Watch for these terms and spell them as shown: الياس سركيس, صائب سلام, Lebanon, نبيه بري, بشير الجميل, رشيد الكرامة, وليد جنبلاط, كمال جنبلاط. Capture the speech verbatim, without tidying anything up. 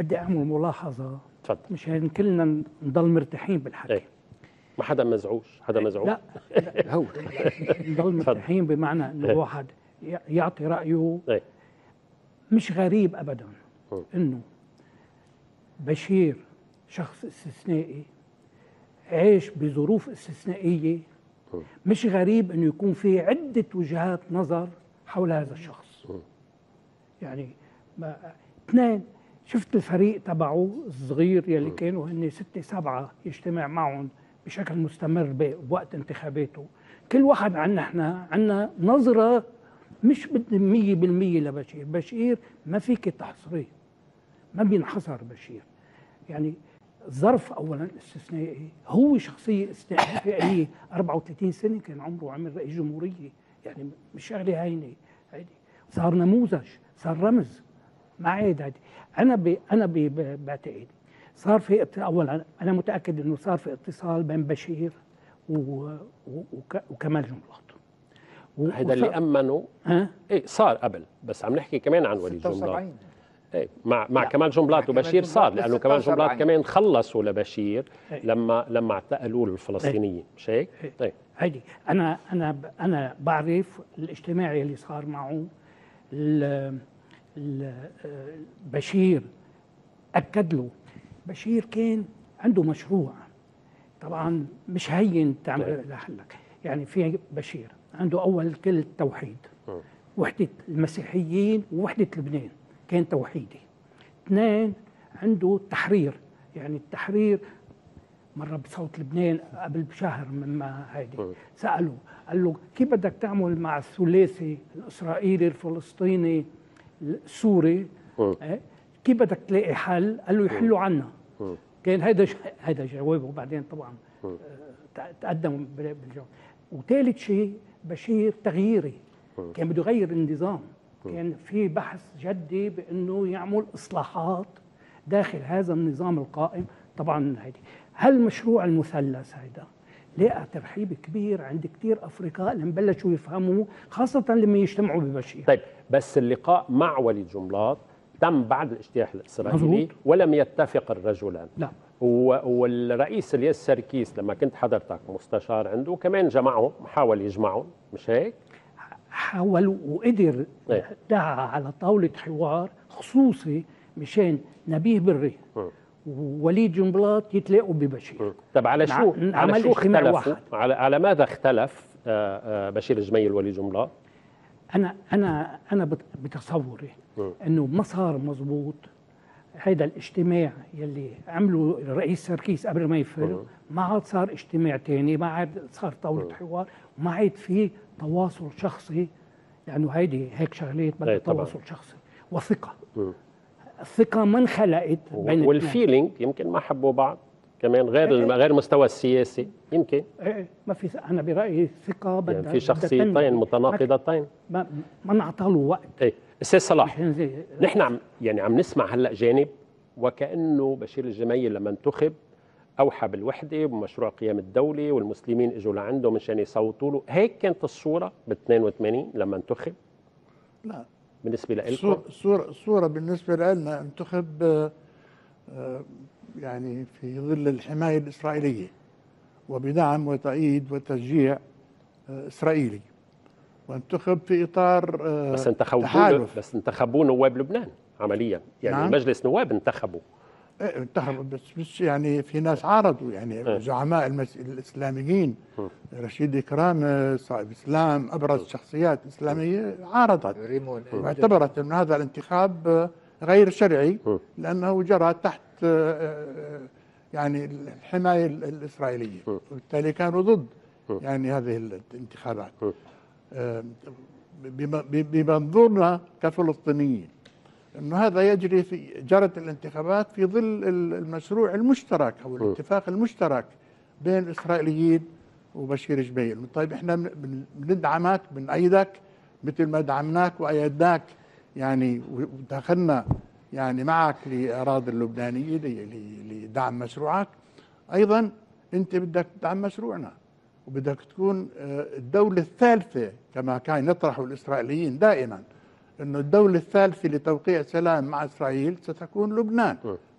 بدي اعمل ملاحظه. تفضل. مشان كلنا نضل مرتاحين بالحكي. ايه. ما حدا مزعوج، حدا مزعوج لا, لا هو نضل مرتاحين بمعنى انه ايه. الواحد يعطي رايه. ايه. مش غريب ابدا انه بشير شخص استثنائي عايش بظروف استثنائيه. م. مش غريب انه يكون في عده وجهات نظر حول هذا الشخص. م. يعني ما اثنين شفت الفريق تبعه الصغير يلي كانوا هن ستة سبعة يجتمع معهم بشكل مستمر بوقت انتخاباته، كل واحد عنا احنا عنا نظرة مش مية بالمية لبشير. بشير ما فيك تحصريه، ما بينحصر بشير. يعني الظرف أولا استثنائي، هو شخصية استثنائية، أربعة وثلاثين سنة كان عمره، عمل رئيس جمهورية، يعني مش شغلة هينة، صار نموذج، صار رمز. ما عاد هيدي. أنا ب... أنا ب... بعتقد صار في اتصال، أولا أنا متأكد إنه صار في اتصال بين بشير و... و... وك... وكمال جنبلاط. و... هيدا اللي أمنوا. ها؟ إيه صار قبل، بس عم نحكي كمان عن وليد جنبلاط. ايه مع مع كمال جنبلاط وبشير صار، لأنه كمال جنبلاط كمان خلصوا لبشير. ايه. لما لما اعتقلوه الفلسطينيين، مش هيك؟ ايه. طيب هيدي أنا أنا ب... أنا بعرف الاجتماع اللي صار معه ال... بشير أكد له. بشير كان عنده مشروع، طبعا مش هين تعمل لحلك. يعني في بشير عنده أول كل التوحيد، وحدة المسيحيين ووحدة لبنان، كان توحيدي. اثنين عنده التحرير، يعني التحرير مرة بصوت لبنان قبل بشهر مما هيدي سألوا، قال له كيف بدك تعمل مع الثلاثي الإسرائيلي الفلسطيني السوري، كيف بدك تلاقي حل؟ قال له يحلوا عنا. م. كان هذا هذا جوابه، وبعدين طبعا آه تقدم بالجواب. وثالث شيء بشير تغييري، م. كان بده يغير النظام، م. كان في بحث جدي بانه يعمل اصلاحات داخل هذا النظام القائم. طبعا هيدي هالمشروع المثلث هيدا لقى ترحيب كبير عند كثير افرقاء لما بلشوا يفهموا، خاصه لما يجتمعوا ببشير. طيب بس اللقاء مع وليد جنبلاط تم بعد الاجتياح الاسرائيلي ولم يتفق الرجلان. لا. والرئيس الياس سركيس لما كنت حضرتك مستشار عنده كمان جمعهم، حاول يجمعهم، مش هيك؟ حاول وقدر. ايه. دعا على طاوله حوار خصوصي مشان نبيه بري م. ووليد جنبلاط يتلاقوا ببشير. طب على شو على شو اختلفوا؟ على على ماذا اختلف بشير الجميل ووليد جنبلاط؟ انا انا انا بتصوري انه ما صار مضبوط هيدا الاجتماع يلي عمله الرئيس سركيس قبل ما يفرق. ما عاد صار اجتماع ثاني، ما عاد صار طاوله حوار، وما عاد في تواصل شخصي، لانه يعني هيدي هيك شغلات بدها تواصل شخصي وثقه. م. الثقة ما انخلقت بين والفيلينج يمكن ما حبوا بعض كمان، غير ايه غير المستوى السياسي يمكن. ايه ما في، انا برايي ثقة بدها يعني في شخصيتين متناقضتين ما ما انعطالوا وقت. ايه استاذ صلاح، نحن عم يعني عم نسمع هلا جانب، وكانه بشير الجميل لما انتخب اوحى بالوحدة ومشروع قيام الدولة والمسلمين اجوا لعنده مشان يصوتوا له، هيك كانت الصورة بال اثنين وثمانين لما انتخب؟ لا بالنسبة لإلكم الصورة صورة بالنسبة لنا انتخب يعني في ظل الحماية الإسرائيلية وبدعم وتأييد وتشجيع إسرائيلي، وانتخب في إطار بس انتخبوه بس انتخبوه نواب لبنان عمليا، يعني نعم. مجلس نواب انتخبوا انتخبوا بس, بس يعني في ناس عارضوا، يعني زعماء المس... الإسلاميين، رشيد الكرامة، صائب سلام، أبرز شخصيات إسلامية عارضت، واعتبرت أن هذا الانتخاب غير شرعي لأنه جرى تحت يعني الحماية الإسرائيلية، وبالتالي كانوا ضد يعني هذه الانتخابات. بمنظورنا كفلسطينيين أنه هذا يجري في جرت الانتخابات في ظل المشروع المشترك أو الاتفاق المشترك بين الإسرائيليين وبشير جميل. طيب إحنا بندعمك بنأيدك مثل ما دعمناك وأيدناك يعني ودخلنا يعني معك لأراضي اللبنانية لدعم مشروعك، أيضا أنت بدك تدعم مشروعنا وبدك تكون الدولة الثالثة كما كان يطرحه الإسرائيليين دائما أن الدولة الثالثة لتوقيع سلام مع إسرائيل ستكون لبنان.